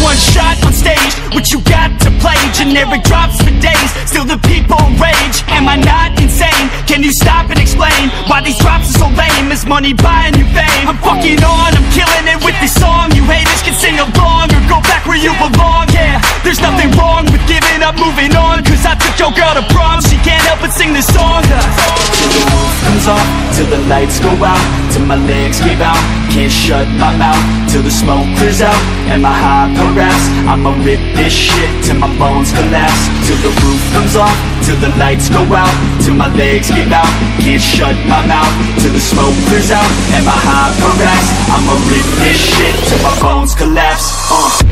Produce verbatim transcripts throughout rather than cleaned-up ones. One shot on stage, what you got to play? Generic drops for days, still the people rage. Am I not insane? Can you stop and explain why these drops are so lame? Is money buying you fame? I'm fucking on, I'm killing it with this song. You haters can sing along or go back where you belong. Yeah, there's nothing wrong with giving up, moving on. Cause I took your girl to prom, she can't help but sing this song. Till the roof comes off, till the lights go out, till my legs give out, can't shut my mouth. Till the smoke clears out and my high progress, I'ma rip this shit till my bones collapse. Till the roof comes off, till the lights go out, till my legs give out, can't shut my mouth. Till the smoke clears out and my high progress, I'ma rip this shit till my bones collapse. uh.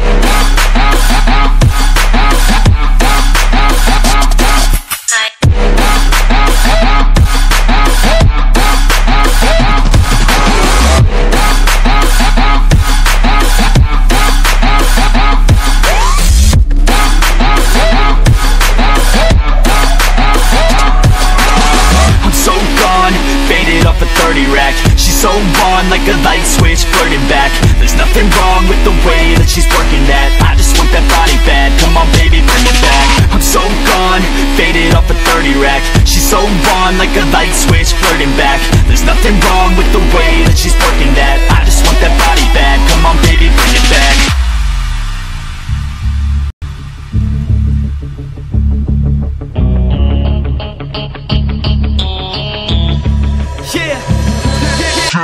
Rack. She's so on like a light switch, flirting back. There's nothing wrong with the way that she's working that. I just want that body bad, come on baby, bring it back. I'm so gone, faded off a thirty rack. She's so on like a light switch, flirting back. There's nothing wrong with the way that she's working that. I just want that body bad, come on baby, bring it back.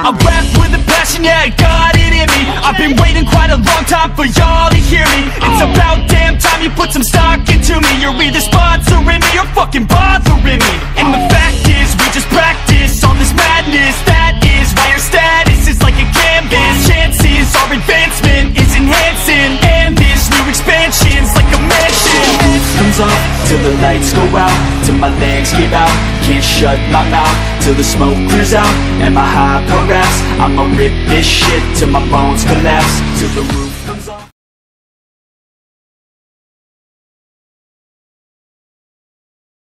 I rap with a passion, yeah, I got it in me. I've been waiting quite a long time for y'all to hear me. It's about damn time you put some stock into me. You're either sponsoring me or fucking bothering me. And the fact is, we just practice all this madness. That is why your status is like a canvas. Chances are advancement is enhancing, and this new expansion's like a mansion. Comes off till the lights go out, till my legs give out, can't shut my mouth. Till the smoke clears out and my high progress, I'ma rip this shit till my bones collapse. Till the roof